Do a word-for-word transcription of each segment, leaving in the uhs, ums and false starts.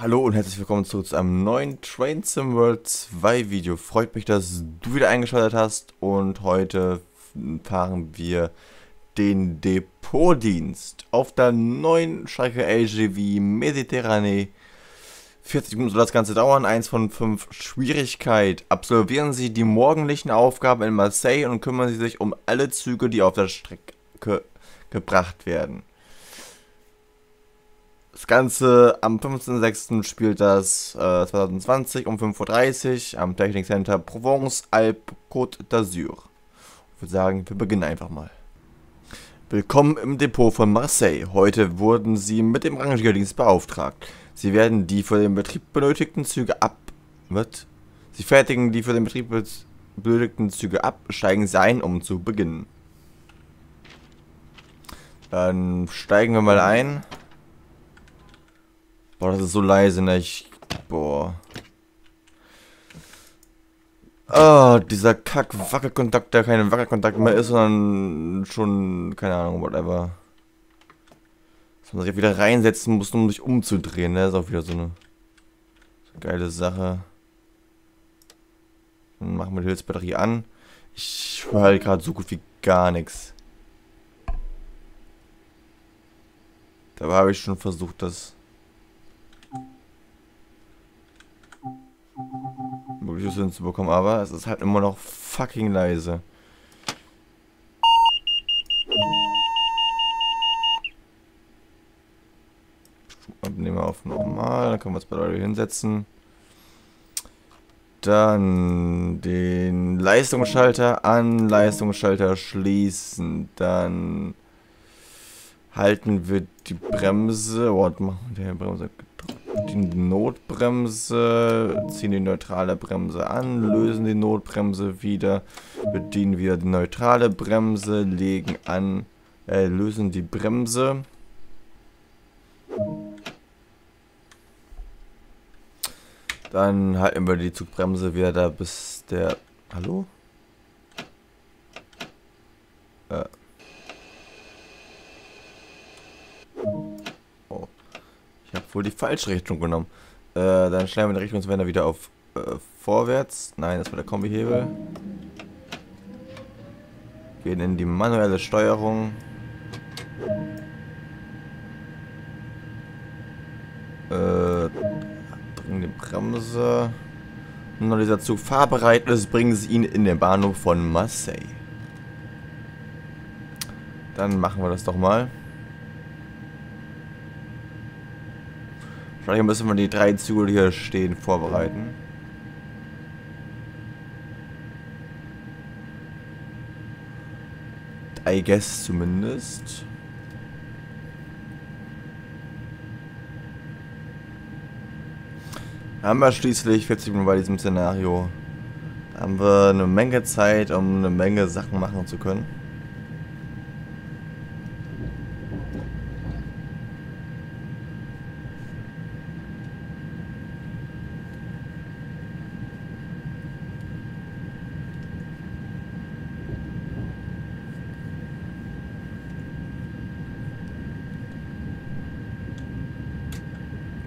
Hallo und herzlich willkommen zurück zu einem neuen Train Sim World zwei Video. Freut mich, dass du wieder eingeschaltet hast und heute fahren wir den Depotdienst auf der neuen Strecke L G V Méditerranée. vierzig Minuten soll das Ganze dauern, eins von fünf Schwierigkeit. Absolvieren Sie die morgendlichen Aufgaben in Marseille und kümmern Sie sich um alle Züge, die auf der Strecke gebracht werden. Das Ganze am fünfzehnten sechsten spielt das äh, zwanzig zwanzig um fünf Uhr dreißig am Technikcenter Provence Alpes Côte d'Azur. Ich würde sagen, wir beginnen einfach mal. Willkommen im Depot von Marseille. Heute wurden Sie mit dem Rangierdienst beauftragt. Sie werden die für den Betrieb benötigten Züge ab... Mit? Sie fertigen die für den Betrieb benötigten Züge ab, steigen Sie ein, um zu beginnen. Dann steigen wir mal ein. Boah, das ist so leise, ne? Ich, boah. Ah, dieser Kack-Wackelkontakt, der kein Wackelkontakt mehr ist, sondern schon, keine Ahnung, whatever. Dass man sich wieder reinsetzen muss, um sich umzudrehen, ne? Das ist auch wieder so eine, so eine geile Sache. Dann machen wir die Hilfsbatterie an. Ich höre halt gerade so gut wie gar nichts. Dabei habe ich schon versucht, das... mögliches hinzubekommen, aber es ist halt immer noch fucking leise. Abnehmer auf normal, dann können wir uns bei der Batterie hinsetzen. Dann den Leistungsschalter an, Leistungsschalter schließen. Dann halten wir die Bremse. Oh, was machen wir denn? Bremse. Die Notbremse, ziehen die neutrale Bremse an, lösen die Notbremse wieder, bedienen wieder die neutrale Bremse, legen an, äh, lösen die Bremse. Dann halten wir die Zugbremse wieder da, bis der... Hallo? Äh. Ich habe wohl die falsche Richtung genommen. Äh, dann schneiden wir den Richtungswender wieder auf äh, vorwärts. Nein, das war der Kombihebel. Gehen in die manuelle Steuerung. Äh, bringen die Bremse. Wenn dieser Zug fahrbereit ist, bringen Sie ihn in den Bahnhof von Marseille. Dann machen wir das doch mal. Vielleicht müssen wir die drei Züge, die hier stehen, vorbereiten. I guess zumindest. Haben wir schließlich vierzig Minuten bei diesem Szenario. Da haben wir eine Menge Zeit, um eine Menge Sachen machen zu können.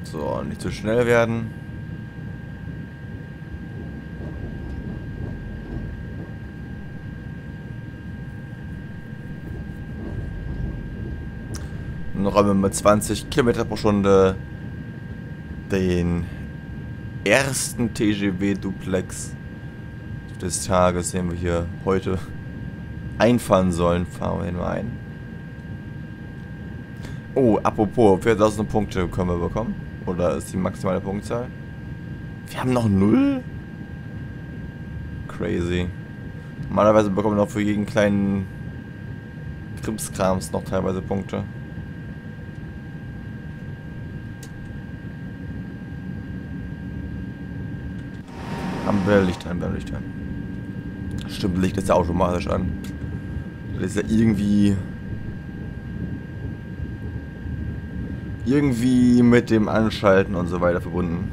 So, nicht zu schnell werden. Noch einmal mit zwanzig Kilometer pro Stunde den ersten T G V Duplex des Tages, den wir hier heute einfahren sollen, fahren wir den mal ein. Oh, apropos, viertausend Punkte können wir bekommen. Oder ist die maximale Punktzahl? Wir haben noch null? Crazy. Normalerweise bekommen wir noch für jeden kleinen Krimskrams noch teilweise Punkte. Haben wir Licht an, wir haben Licht an. Stimmt, Licht ist ja automatisch an. Das ist ja irgendwie... irgendwie mit dem Anschalten und so weiter verbunden.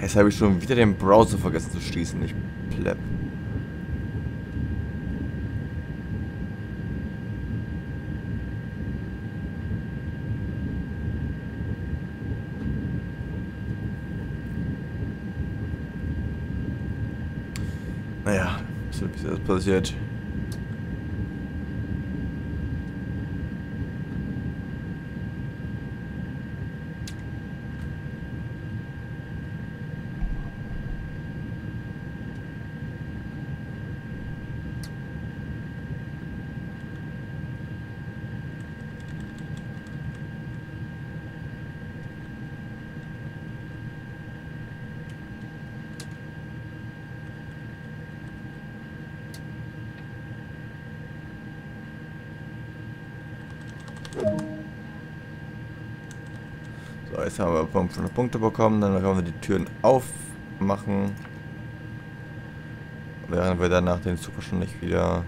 Jetzt habe ich schon wieder den Browser vergessen zu schließen, ich plepp. Naja, was ist bis jetzt passiert? So, jetzt haben wir fünfhundert Punkte bekommen, dann können wir die Türen aufmachen. Während wir danach den Zug wahrscheinlich wieder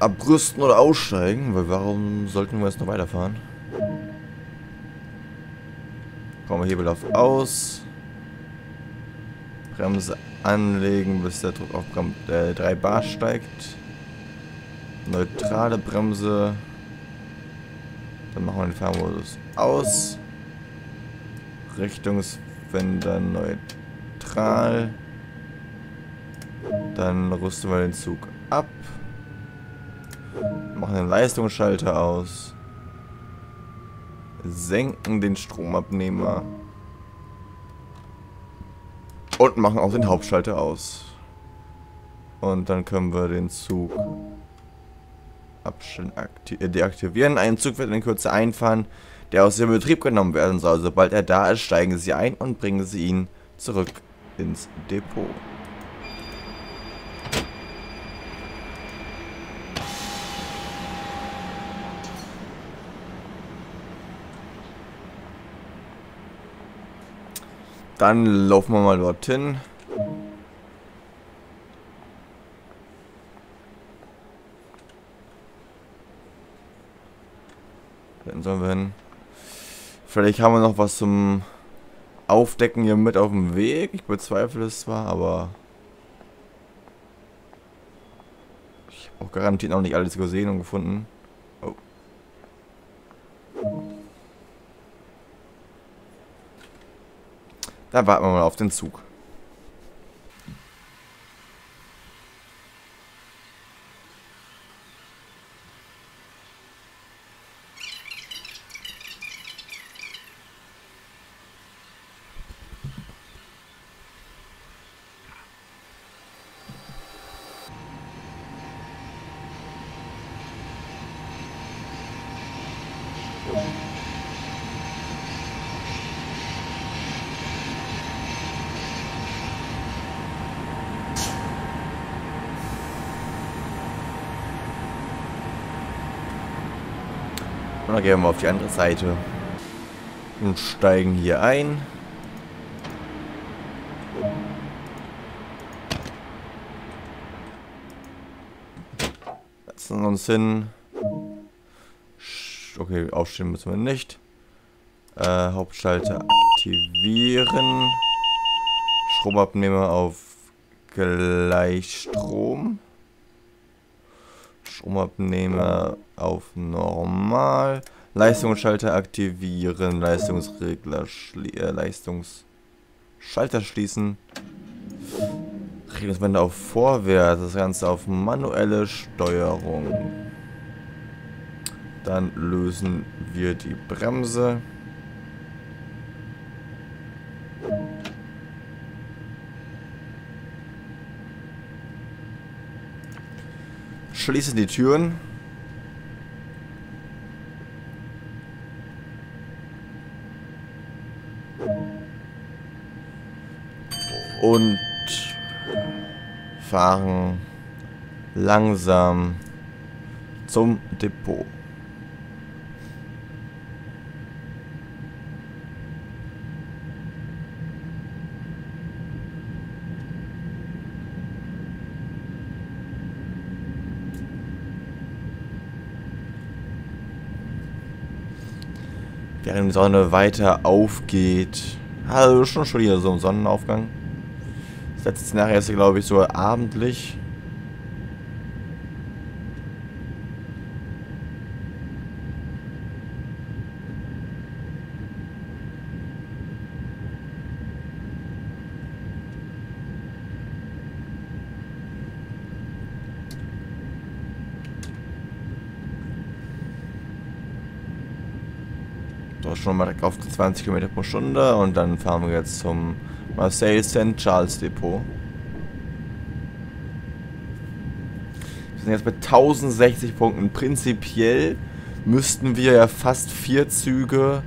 abrüsten oder aussteigen, weil warum sollten wir jetzt noch weiterfahren? Kommen wir Hebel auf aus. Bremse anlegen, bis der Druck auf äh, drei Bar steigt. Neutrale Bremse. Dann machen wir den Fahrmodus aus. Richtungswender neutral. Dann rüsten wir den Zug ab. Machen den Leistungsschalter aus. Senken den Stromabnehmer. Und machen auch den Hauptschalter aus. Und dann können wir den Zug deaktivieren. Ein Zug wird in Kürze einfahren, der aus dem Betrieb genommen werden soll. Sobald er da ist, steigen Sie ein und bringen Sie ihn zurück ins Depot. Dann laufen wir mal dorthin. Dann sollen wir hin. Vielleicht haben wir noch was zum Aufdecken hier mit auf dem Weg. Ich bezweifle es zwar, aber ich habe auch garantiert noch nicht alles gesehen und gefunden. Oh. Da warten wir mal auf den Zug. Und dann gehen wir auf die andere Seite und steigen hier ein. Lassen wir uns hin. Okay, aufstehen müssen wir nicht. Äh, Hauptschalter aktivieren. Stromabnehmer auf Gleichstrom. Stromabnehmer auf normal. Leistungsschalter aktivieren. Leistungsregler schli äh, Leistungsschalter schließen. Richtungswende auf Vorwärts. Das Ganze auf manuelle Steuerung. Dann lösen wir die Bremse. Schließen die Türen. Und fahren langsam zum Depot. Während die Sonne weiter aufgeht. Also schon schon hier so ein Sonnenaufgang. Das letzte Szenario ist, glaube ich, so abendlich. So, schon mal auf zwanzig Kilometer pro Stunde und dann fahren wir jetzt zum Marseille Sankt Charles Depot. Wir sind jetzt bei tausendsechzig Punkten. Prinzipiell müssten wir ja fast vier Züge,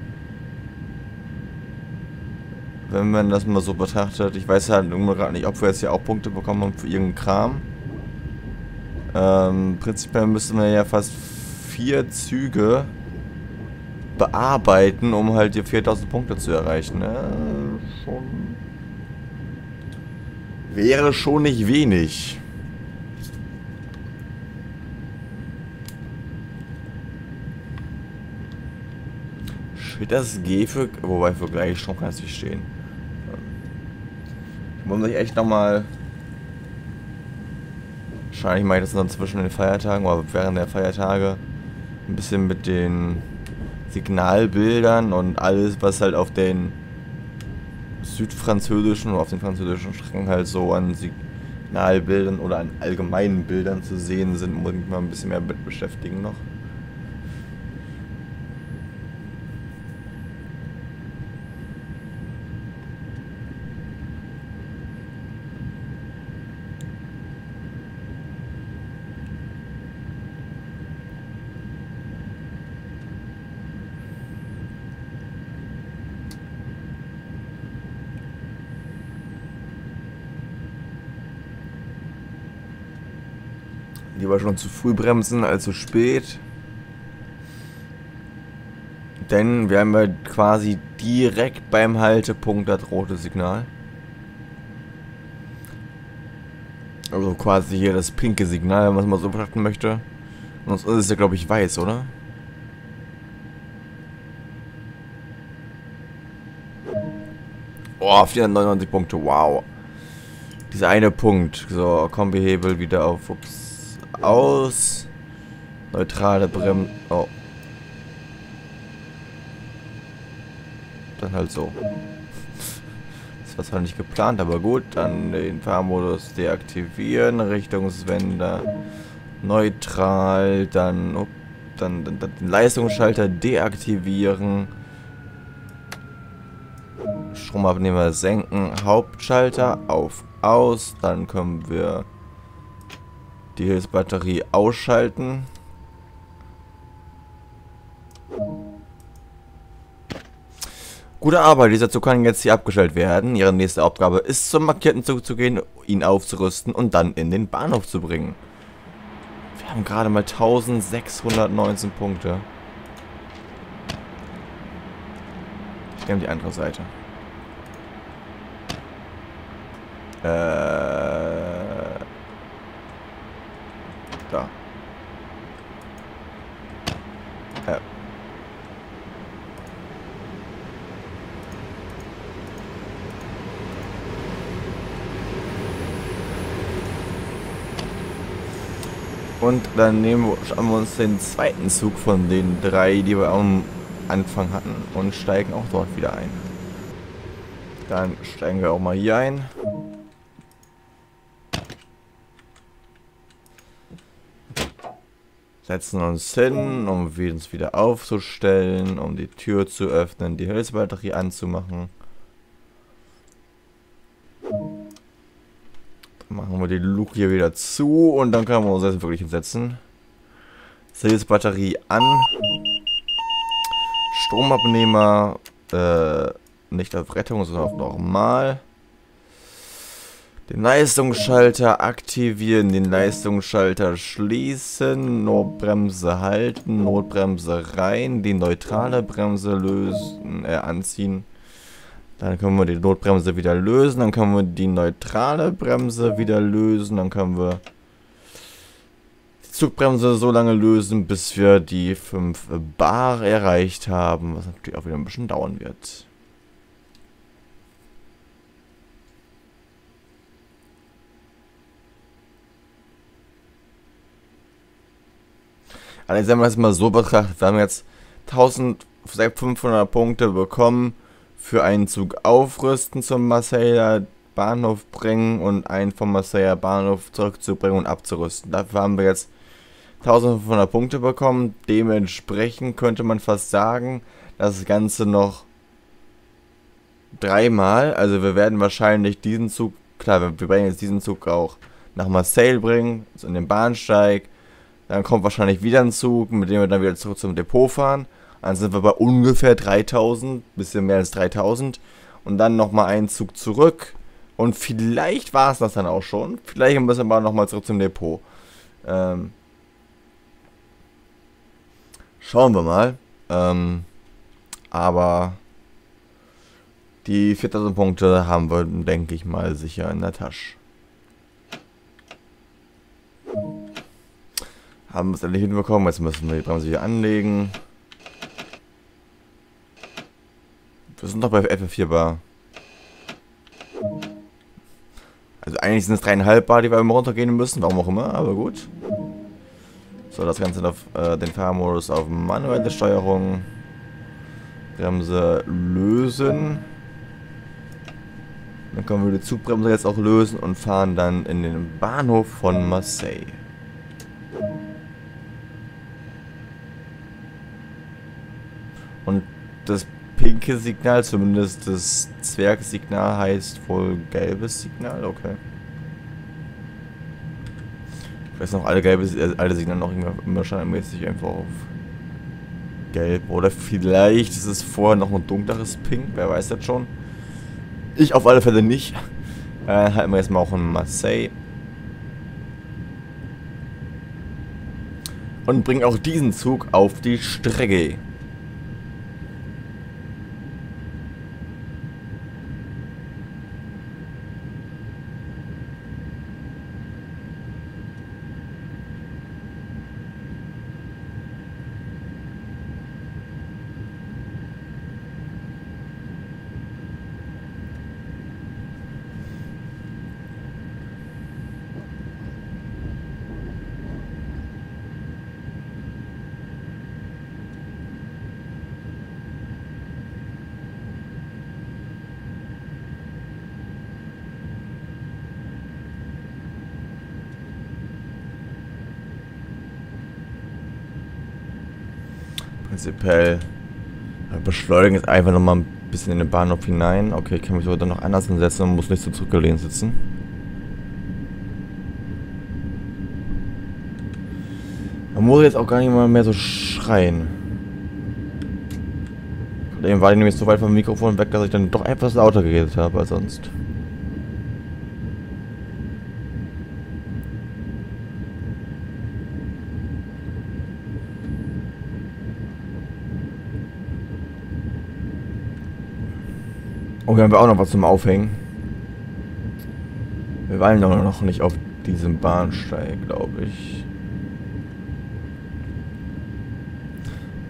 wenn man das mal so betrachtet. Ich weiß halt irgendwie gerade nicht, ob wir jetzt hier auch Punkte bekommen haben für irgendeinen Kram. Ähm, prinzipiell müssten wir ja fast vier Züge bearbeiten, um halt die viertausend Punkte zu erreichen. Ja, schon. Wäre schon nicht wenig. Steht das G für... Wobei, für gleich Strom kann es nicht stehen. Wollen wir echt nochmal... Wahrscheinlich mache ich das dann zwischen den Feiertagen oder während der Feiertage ein bisschen mit den Signalbildern und alles, was halt auf den südfranzösischen oder auf den französischen Strecken halt so an Signalbildern oder an allgemeinen Bildern zu sehen sind, muss ich mich mal ein bisschen mehr mit beschäftigen noch. Lieber schon zu früh bremsen als zu spät. Denn wir haben ja quasi direkt beim Haltepunkt das rote Signal. Also quasi hier das pinke Signal, wenn man es mal so betrachten möchte. Sonst ist es ja, glaube ich, weiß, oder? Oh, vierhundertneunundneunzig Punkte, wow. Dieser eine Punkt. So, Kombihebel wieder auf. Ups. Aus. Neutrale Bremse. Oh. Dann halt so. Das war zwar nicht geplant, aber gut. Dann den Fahrmodus deaktivieren. Richtungswender. Neutral. Dann, oh, dann, dann, dann den Leistungsschalter deaktivieren. Stromabnehmer senken. Hauptschalter auf. Aus. Dann können wir die Hilfsbatterie ausschalten. Gute Arbeit, dieser Zug kann jetzt hier abgestellt werden. Ihre nächste Aufgabe ist, zum markierten Zug zu gehen, ihn aufzurüsten und dann in den Bahnhof zu bringen. Wir haben gerade mal tausendsechshundertneunzehn Punkte. Ich nehme die andere Seite. Äh... Da. Ja. Und dann nehmen wir, schauen wir uns den zweiten Zug von den drei, die wir am Anfang hatten, und steigen auch dort wieder ein. Dann steigen wir auch mal hier ein. Setzen uns hin, um uns wieder aufzustellen, um die Tür zu öffnen, die Hilfsbatterie anzumachen. Dann machen wir die Luke hier wieder zu und dann können wir uns jetzt wirklich hinsetzen. Hilfsbatterie an. Stromabnehmer äh, nicht auf Rettung, sondern auf normal. Den Leistungsschalter aktivieren, den Leistungsschalter schließen, Notbremse halten, Notbremse rein, die neutrale Bremse lösen, äh, anziehen. Dann können wir die Notbremse wieder lösen, dann können wir die neutrale Bremse wieder lösen, dann können wir die Zugbremse so lange lösen, bis wir die fünf Bar erreicht haben, was natürlich auch wieder ein bisschen dauern wird. Also wenn man das mal so betrachtet, wir haben jetzt eintausendfünfhundert Punkte bekommen für einen Zug aufrüsten, zum Marseiller Bahnhof bringen und einen vom Marseiller Bahnhof zurückzubringen und abzurüsten. Dafür haben wir jetzt eintausendfünfhundert Punkte bekommen. Dementsprechend könnte man fast sagen, das Ganze noch dreimal. Also wir werden wahrscheinlich diesen Zug, klar, wir, wir bringen jetzt diesen Zug auch nach Marseille bringen, also in den Bahnsteig. Dann kommt wahrscheinlich wieder ein Zug, mit dem wir dann wieder zurück zum Depot fahren. Dann sind wir bei ungefähr dreitausend, bisschen mehr als dreitausend. Und dann nochmal einen Zug zurück. Und vielleicht war es das dann auch schon. Vielleicht müssen wir nochmal zurück zum Depot. Ähm, schauen wir mal. Ähm, aber die viertausend Punkte haben wir, denke ich mal, sicher in der Tasche. Haben wir es endlich hinbekommen. Jetzt müssen wir die Bremse wieder anlegen. Wir sind doch bei etwa vier Bar. Also eigentlich sind es dreieinhalb Bar, die wir immer runtergehen müssen, warum auch immer, aber gut. So, das Ganze auf äh, den Fahrmodus auf manuelle Steuerung. Bremse lösen. Dann können wir die Zugbremse jetzt auch lösen und fahren dann in den Bahnhof von Marseille. Und das pinke Signal, zumindest das Zwergsignal, heißt wohl gelbes Signal, okay. Ich weiß noch, alle gelbe, äh, alle Signale noch immer, immer scheinmäßig einfach auf gelb. Oder vielleicht ist es vorher noch ein dunkleres Pink, wer weiß das schon. Ich auf alle Fälle nicht. Äh, halten wir jetzt mal auch in Marseille. Und bringen auch diesen Zug auf die Strecke. Prinzipiell beschleunigen jetzt einfach nochmal ein bisschen in den Bahnhof hinein. Okay, ich kann mich sogar noch anders hinsetzen und muss nicht so zurückgelehnt sitzen. Man muss jetzt auch gar nicht mal mehr so schreien. Und eben war ich nämlich so weit vom Mikrofon weg, dass ich dann doch etwas lauter geredet habe als sonst. Oh, hier haben wir auch noch was zum Aufhängen. Wir waren doch noch nicht auf diesem Bahnsteig, glaube ich.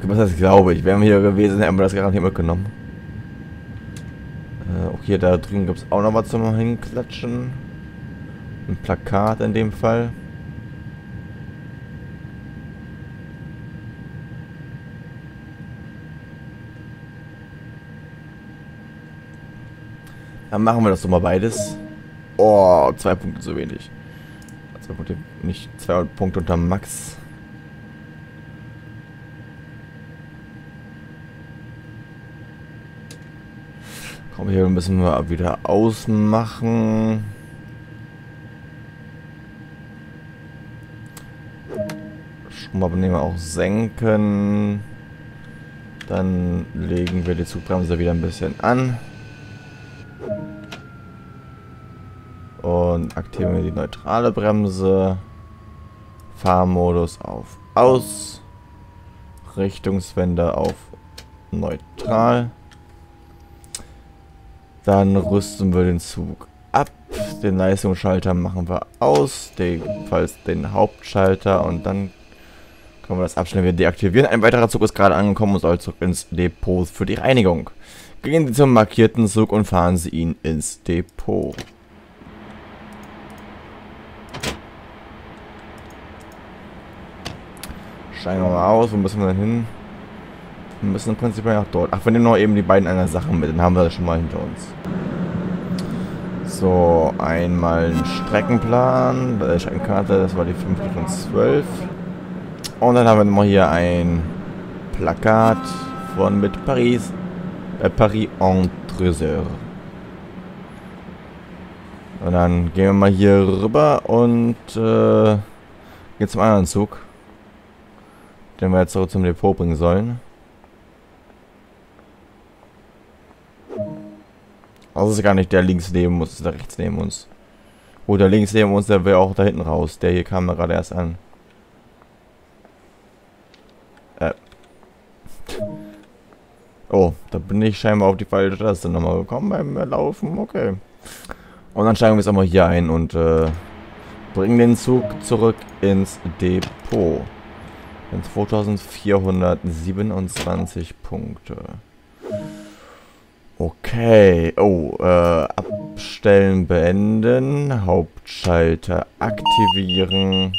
Was heißt, glaube ich? Wären wir hier gewesen, hätten wir das garantiert mitgenommen. Äh, auch hier, da drüben gibt es auch noch was zum Hinklatschen. Ein Plakat in dem Fall. Dann machen wir das doch mal beides. Oh, zwei Punkte zu wenig. Zwei Punkte, nicht zwei Punkte unter Max. Komm, hier müssen wir wieder ausmachen. Schrumpfabnehmer auch senken. Dann legen wir die Zugbremse wieder ein bisschen an. Und aktivieren wir die neutrale Bremse. Fahrmodus auf Aus. Richtungswende auf Neutral. Dann rüsten wir den Zug ab. Den Leistungsschalter machen wir aus. Jedenfalls den Hauptschalter. Und dann können wir das Abschneiden wieder deaktivieren. Ein weiterer Zug ist gerade angekommen und soll zurück ins Depot für die Reinigung. Gehen Sie zum markierten Zug und fahren Sie ihn ins Depot. Steigen wir mal aus, wo müssen wir denn hin? Wir müssen im Prinzip nach dort. Ach, wir nehmen noch eben die beiden einer Sache mit, dann haben wir das schon mal hinter uns. So, einmal einen Streckenplan, äh, Streckenkarte, das war die fünf und zwölf. Und dann haben wir nochmal hier ein Plakat von mit Paris. Äh, Paris en Trésor. Und dann gehen wir mal hier rüber und äh, gehen zum anderen Zug, den wir jetzt zurück zum Depot bringen sollen. Also ist gar nicht der links neben uns, der rechts neben uns. Oder links neben uns, der will auch da hinten raus. Der hier kam gerade erst an. Äh. Oh, da bin ich scheinbar auf die falsche Taste nochmal gekommen beim Laufen. Okay. Und dann steigen wir jetzt auch mal hier ein und äh, bringen den Zug zurück ins Depot. Dann zweitausendvierhundertsiebenundzwanzig Punkte. Okay. Oh, äh, abstellen, beenden. Hauptschalter aktivieren.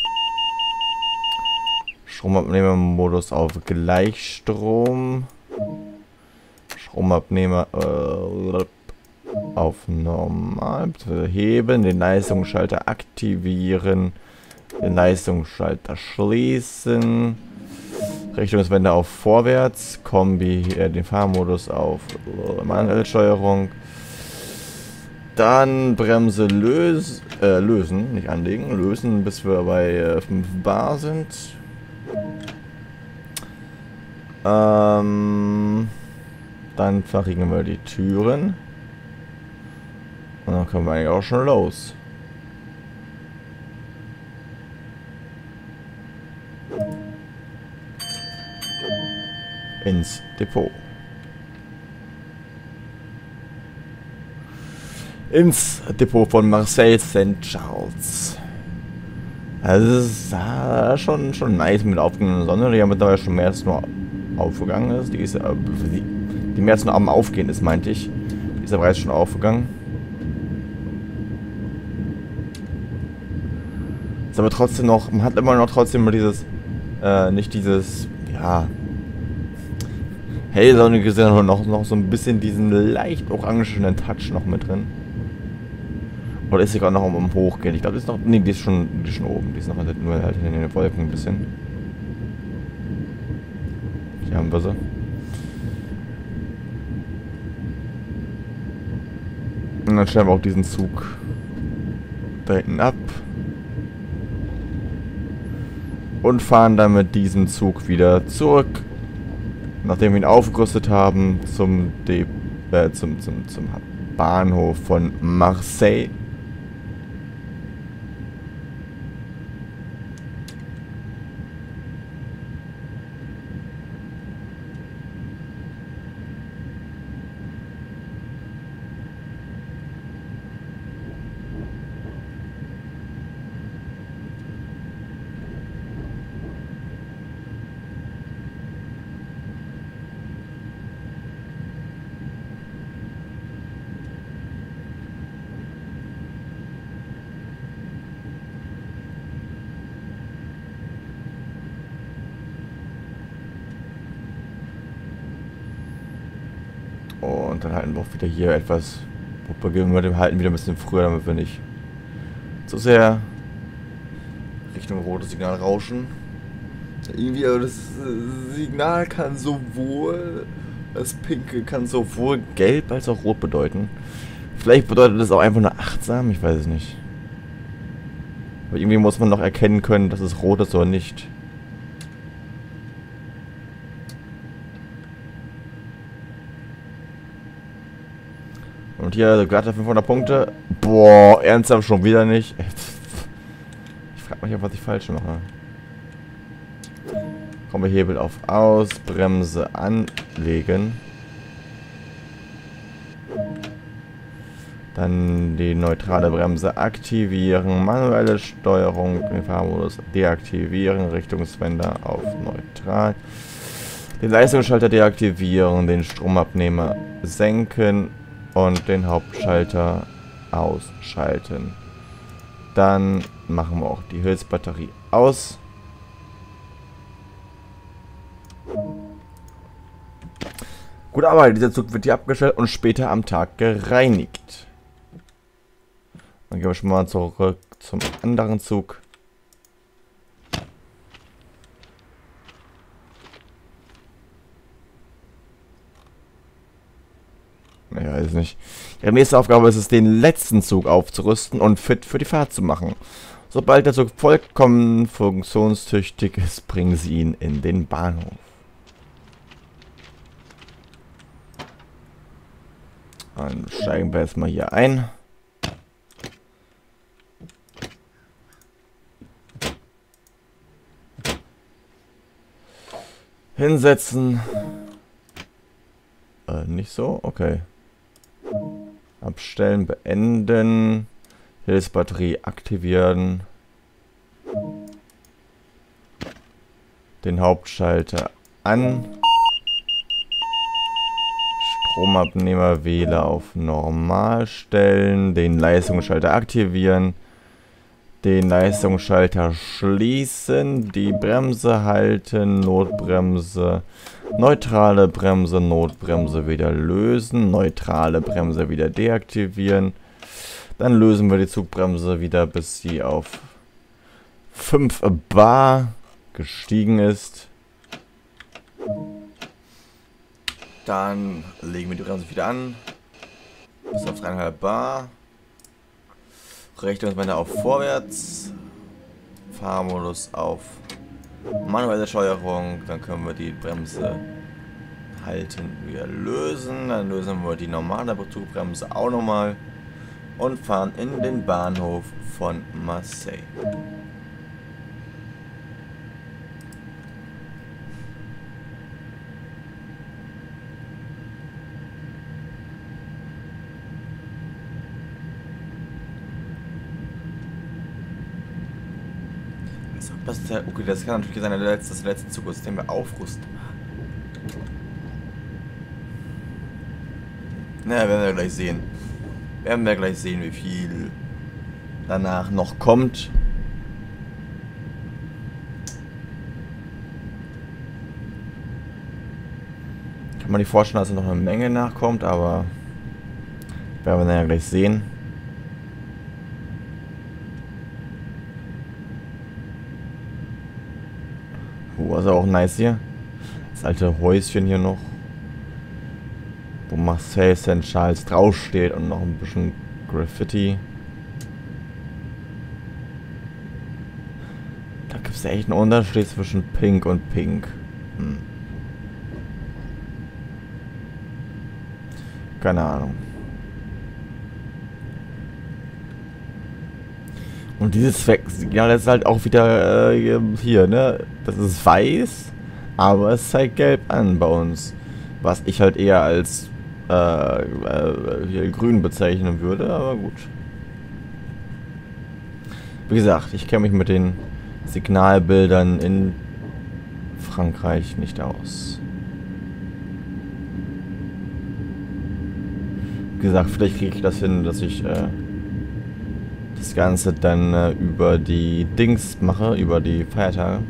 Stromabnehmer-Modus auf Gleichstrom. Stromabnehmer äh, auf normal. Heben, den Leistungsschalter aktivieren. Den Leistungsschalter schließen. Richtungswende auf vorwärts, Kombi, äh, den Fahrmodus auf äh, manuelle Steuerung. Dann Bremse lös äh, lösen, nicht anlegen, lösen, bis wir bei äh, fünf Bar sind. Ähm, dann verriegeln wir die Türen. Und dann können wir eigentlich auch schon los. Ins Depot. Ins Depot von Marseille-Saint Charles. Also es ist ah, schon, schon nice mit der aufgehenden Sonne, die ja mittlerweile schon mehr als nur aufgegangen ist. Die ist äh, die, die mehr als nur am Aufgehen ist, meinte ich. Die ist ja bereits schon aufgegangen. Ist aber trotzdem noch, man hat immer noch trotzdem mal dieses, äh, nicht dieses, ja, hey, Sonne gesehen und noch, noch so ein bisschen diesen leicht orangenen Touch noch mit drin. Oder ist sie gerade noch um, um Hochgehen? Ich glaube, die ist noch. Nee, die ist schon, die ist schon oben. Die ist noch halt nur halt in den Wolken ein bisschen. Hier haben wir sie. Und dann stellen wir auch diesen Zug da hinten ab. Und fahren dann mit diesem Zug wieder zurück. Nachdem wir ihn aufgerüstet haben, zum, De äh, zum, zum, zum Bahnhof von Marseille. Und dann halten wir auch wieder hier etwas. Beginnen wir mit dem Halten wieder ein bisschen früher, damit wir nicht zu sehr Richtung rotes Signal rauschen. Irgendwie, aber das Signal kann sowohl, das Pinke kann sowohl gelb als auch rot bedeuten. Vielleicht bedeutet das auch einfach nur achtsam, ich weiß es nicht. Aber irgendwie muss man noch erkennen können, dass es rot ist oder nicht. Und hier, also glatte fünfhundert Punkte. Boah, ernsthaft schon wieder nicht. Ich frage mich, was ich falsch mache. Kommen wir Hebel auf aus, Bremse anlegen. Dann die neutrale Bremse aktivieren, manuelle Steuerung, den Fahrmodus deaktivieren, Richtungswender auf neutral. Den Leistungsschalter deaktivieren, den Stromabnehmer senken. Und den Hauptschalter ausschalten. Dann machen wir auch die Hilfsbatterie aus. Gute Arbeit, dieser Zug wird hier abgestellt und später am Tag gereinigt. Dann gehen wir schon mal zurück zum anderen Zug. Ich weiß nicht. Ihre nächste Aufgabe ist es, den letzten Zug aufzurüsten und fit für die Fahrt zu machen. Sobald der Zug vollkommen funktionstüchtig ist, bringen sie ihn in den Bahnhof. Dann steigen wir erstmal hier ein. Hinsetzen. Äh, nicht so? Okay. Abstellen, beenden. Hilfsbatterie aktivieren. Den Hauptschalter an. Stromabnehmer Wähler auf normal stellen. Den Leistungsschalter aktivieren. Den Leistungsschalter schließen. Die Bremse halten. Notbremse. Neutrale Bremse. Notbremse wieder lösen. Neutrale Bremse wieder deaktivieren. Dann lösen wir die Zugbremse wieder, bis sie auf fünf Bar gestiegen ist. Dann legen wir die Bremse wieder an. Bis auf drei Komma fünf Bar. Richtungswende auf vorwärts. Fahrmodus auf manuelle Steuerung. Dann können wir die Bremse halten, wieder lösen. Dann lösen wir die normale Zugbremse auch nochmal. Und fahren in den Bahnhof von Marseille. Das, ist ja, okay, das kann natürlich sein, dass das letzte Zug ist, den wir aufrüsten. Na, werden wir gleich sehen. Werden wir gleich sehen, wie viel danach noch kommt. Kann man nicht vorstellen, dass noch eine Menge nachkommt, aber werden wir dann ja gleich sehen. Oh, also auch nice hier. Das alte Häuschen hier noch. Wo Marseille Sankt Charles draufsteht und noch ein bisschen Graffiti. Da gibt es ja echt einen Unterschied zwischen Pink und Pink. Hm. Keine Ahnung. Und dieses Signal ist halt auch wieder äh, hier, ne? Das ist weiß, aber es zeigt gelb an bei uns. Was ich halt eher als Äh, äh, grün bezeichnen würde, aber gut. Wie gesagt, ich kenne mich mit den Signalbildern in Frankreich nicht aus. Wie gesagt, vielleicht kriege ich das hin, dass ich äh, das Ganze dann äh, über die Dings mache, über die Feiertage.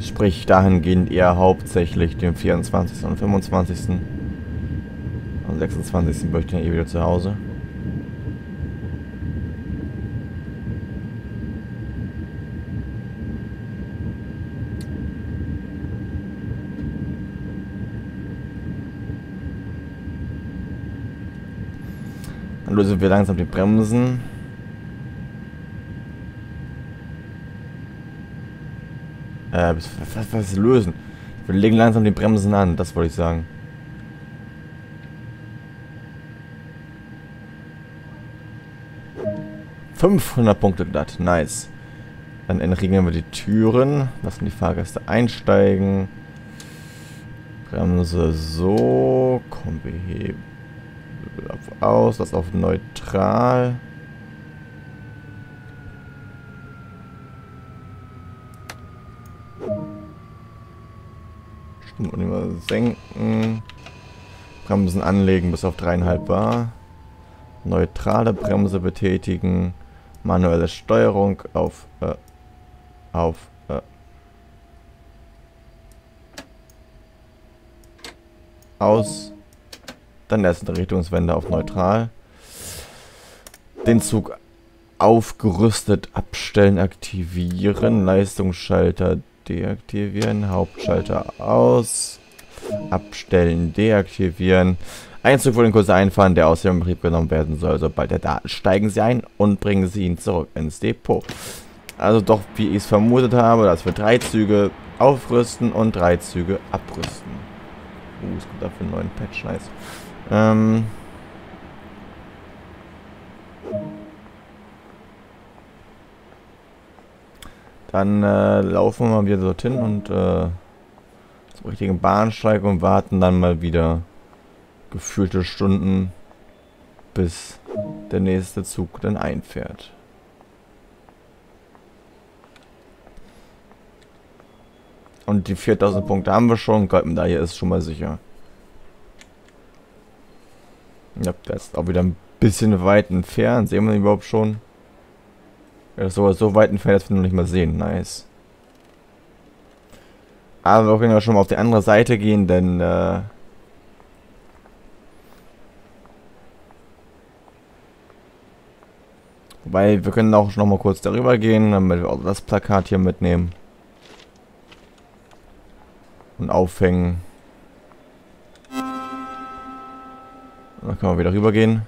Sprich, dahingehend eher hauptsächlich den vierundzwanzigsten und fünfundzwanzigsten Am sechsundzwanzigsten bin ich dann eh wieder zu Hause. Dann lösen wir langsam die Bremsen. Äh, was, was, was lösen? Wir legen langsam die Bremsen an, das wollte ich sagen. fünfhundert Punkte glatt, nice. Dann entriegeln wir die Türen, lassen die Fahrgäste einsteigen. Bremse so, Kombi heben auf aus, das auf neutral. Und immer senken. Bremsen anlegen bis auf drei Komma fünf Bar. Neutrale Bremse betätigen. Manuelle Steuerung auf äh, auf äh, aus. Dann erste Richtungswende auf neutral. Den Zug aufgerüstet abstellen, aktivieren. Leistungsschalter deaktivieren, Hauptschalter aus, Abstellen, deaktivieren. Einzug für den Kurs einfahren, der aus dem Betrieb genommen werden soll. Sobald er da ist, steigen Sie ein und bringen Sie ihn zurück ins Depot. Also doch, wie ich es vermutet habe, dass wir drei Züge aufrüsten und drei Züge abrüsten. Uh, es gibt dafür einen neuen Patch, nice. Ähm... Dann äh, laufen wir mal wieder dorthin und äh, zum richtigen Bahnsteig und warten dann mal wieder gefühlte Stunden, bis der nächste Zug dann einfährt. Und die viertausend Punkte haben wir schon, Goldmedaille ist schon mal sicher. Ja, das ist auch wieder ein bisschen weit entfernt, sehen wir den überhaupt schon? Er ist sogar so weit entfernt, dass wir ihn noch nicht mal sehen. Nice. Aber wir können ja schon mal auf die andere Seite gehen, denn äh, wobei, wir können auch noch mal kurz darüber gehen, damit wir auch das Plakat hier mitnehmen. Und aufhängen. Und dann können wir wieder rüber gehen.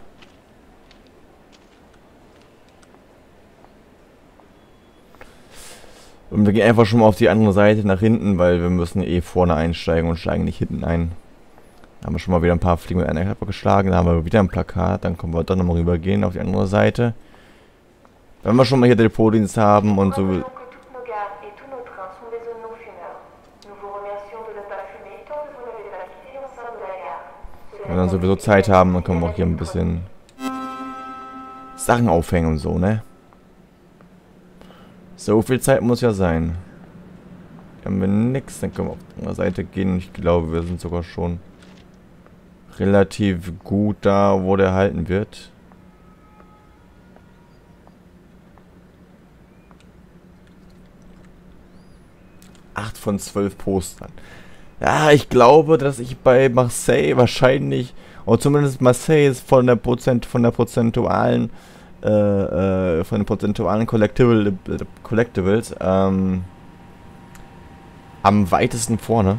Und wir gehen einfach schon mal auf die andere Seite nach hinten, weil wir müssen eh vorne einsteigen und steigen nicht hinten ein. Da haben wir schon mal wieder ein paar Fliegen mit einer Klappe geschlagen. Da haben wir wieder ein Plakat. Dann können wir doch nochmal rübergehen auf die andere Seite. Wenn wir schon mal hier Depotdienst haben und so... Wenn wir dann sowieso Zeit haben, dann können wir auch hier ein bisschen Sachen aufhängen und so, ne? So viel Zeit muss ja sein. Hier haben wir nichts, dann können wir auf die andere Seite gehen. Ich glaube, wir sind sogar schon relativ gut da, wo der halten wird. acht von zwölf Postern. Ja, ich glaube, dass ich bei Marseille wahrscheinlich, oder zumindest Marseille ist von der Prozent, von der prozentualen Äh, äh, von den prozentualen Collectible, äh, Collectibles ähm, am weitesten vorne.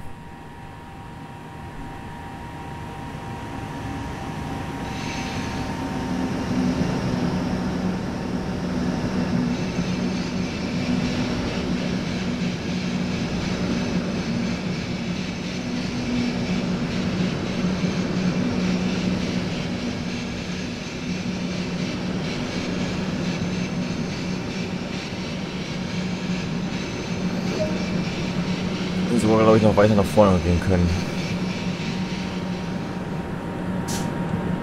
Sogar, glaube ich, noch weiter nach vorne gehen können.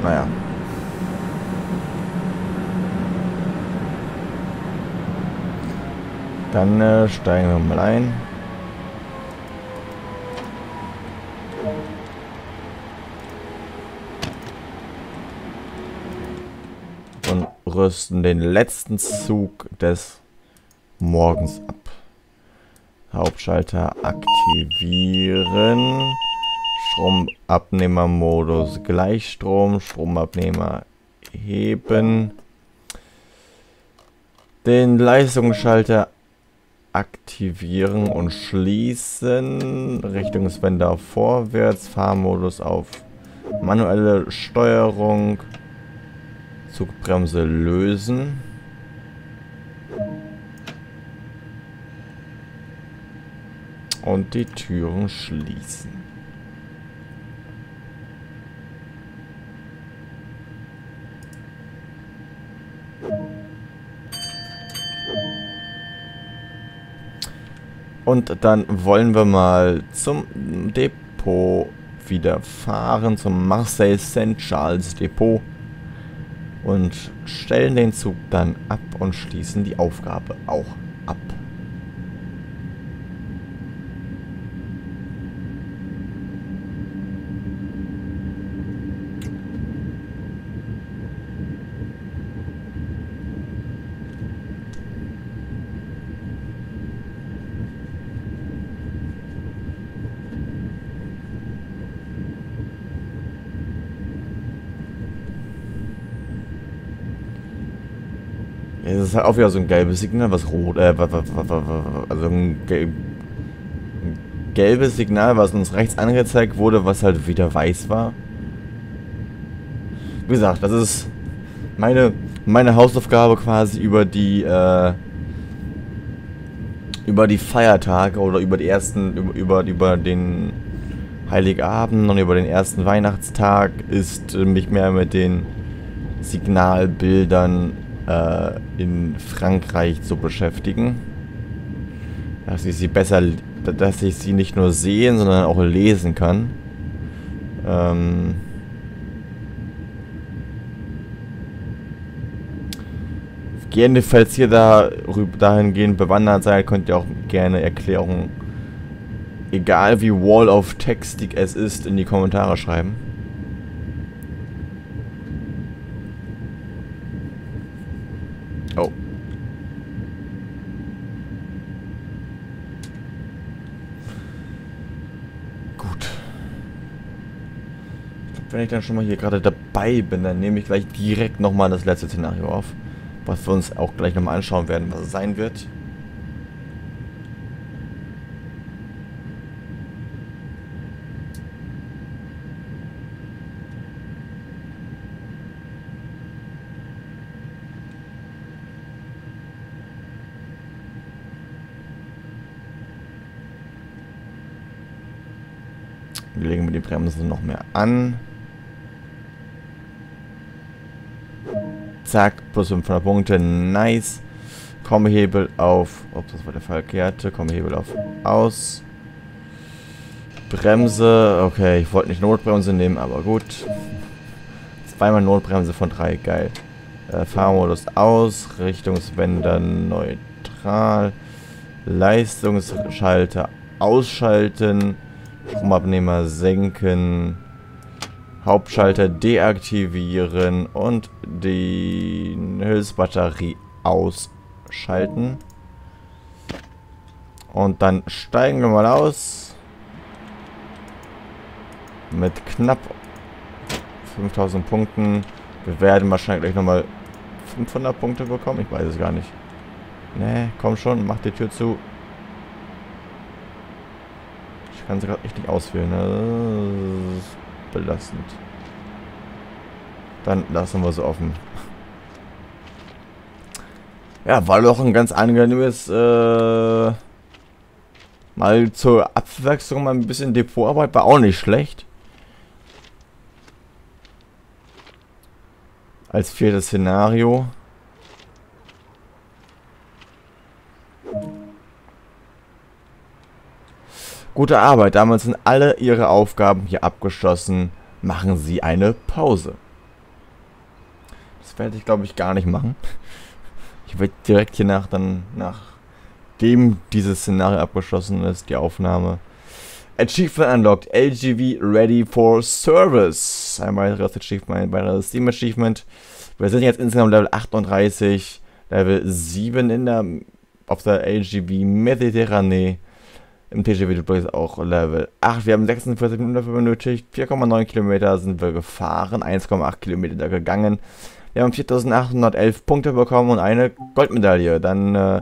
Naja. Dann äh, steigen wir mal ein. Und rüsten den letzten Zug des Morgens ab. Hauptschalter aktivieren, Stromabnehmermodus Gleichstrom, Stromabnehmer heben, den Leistungsschalter aktivieren und schließen, Richtungswender vorwärts, Fahrmodus auf manuelle Steuerung, Zugbremse lösen. Und die Türen schließen. Und dann wollen wir mal zum Depot wieder fahren, zum Marseille-Saint Charles Depot. Und stellen den Zug dann ab und schließen die Aufgabe auch ab. Es ist halt auch wieder so ein gelbes Signal, was rot, äh, also ein gelb, gelbes Signal, was uns rechts angezeigt wurde, was halt wieder weiß war. Wie gesagt, das ist meine, meine Hausaufgabe quasi über die äh, über die Feiertage oder über die ersten, über, über den Heiligabend und über den ersten Weihnachtstag ist, mich mehr mit den Signalbildern äh, in Frankreich zu beschäftigen. Dass ich sie besser, dass ich sie nicht nur sehen, sondern auch lesen kann. Ähm Gerne, falls ihr da dahingehend bewandert seid, könnt ihr auch gerne Erklärungen, egal wie Wall of Text es ist, in die Kommentare schreiben. Oh. Gut. Wenn ich dann schon mal hier gerade dabei bin, dann nehme ich gleich direkt nochmal das letzte Szenario auf. Was wir uns auch gleich nochmal anschauen werden, was es sein wird. Wir legen die Bremsen noch mehr an. Zack, plus fünfhundert Punkte, nice. Kommehebel auf, ob das war der verkehrte, Kommehebel auf, aus. Bremse, okay, ich wollte nicht Notbremse nehmen, aber gut. Zweimal Notbremse von drei, geil. Äh, Fahrmodus aus, Richtungswender neutral. Leistungsschalter ausschalten, Stromabnehmer senken. Hauptschalter deaktivieren und die Hülsbatterie ausschalten. Und dann steigen wir mal aus. Mit knapp fünftausend Punkten. Wir werden wahrscheinlich gleich nochmal fünfhundert Punkte bekommen. Ich weiß es gar nicht. Ne, komm schon, mach die Tür zu. Ich kann sie gerade echt nicht auswählen. Ne? Belastend. Dann lassen wir es offen. Ja, war doch ein ganz angenehmes, äh, mal zur Abwechslung mal ein bisschen Depotarbeit, war auch nicht schlecht. Als viertes Szenario. Gute Arbeit, damit sind alle Ihre Aufgaben hier abgeschlossen. Machen Sie eine Pause. Das werde ich, glaube ich, gar nicht machen. Ich werde direkt hier nach, dann, nachdem dieses Szenario abgeschlossen ist, die Aufnahme. Achievement unlocked. L G V ready for service. Ein weiteres Achievement, ein weiteres Team Achievement. Wir sind jetzt insgesamt Level achtunddreißig, Level sieben in der, auf der L G V Méditerranée. Im T G V Duplex auch Level acht. Wir haben sechsundvierzig Minuten dafür benötigt. vier Komma neun Kilometer sind wir gefahren. eins Komma acht Kilometer gegangen. Wir haben viertausendachthundertelf Punkte bekommen und eine Goldmedaille. Dann, äh,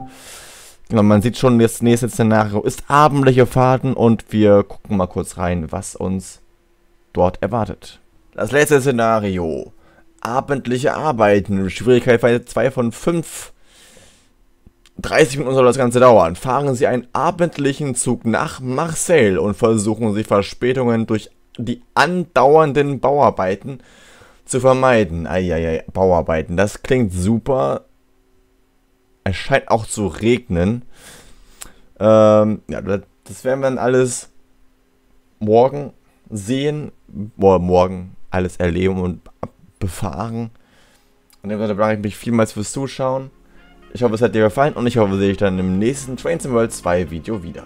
genau, man sieht schon, das nächste Szenario ist abendliche Fahrten und wir gucken mal kurz rein, was uns dort erwartet. Das letzte Szenario. Abendliche Arbeiten. Schwierigkeit zwei von fünf. dreißig Minuten soll das Ganze dauern. Fahren Sie einen abendlichen Zug nach Marseille und versuchen Sie Verspätungen durch die andauernden Bauarbeiten zu vermeiden. Eieiei, Bauarbeiten, das klingt super. Es scheint auch zu regnen. Ähm, ja, das werden wir dann alles morgen sehen. Boah, morgen alles erleben und befahren. Und dann bedanke ich mich vielmals fürs Zuschauen. Ich hoffe, es hat dir gefallen und ich hoffe, sehe ich dann im nächsten Train Sim World zwei Video wieder.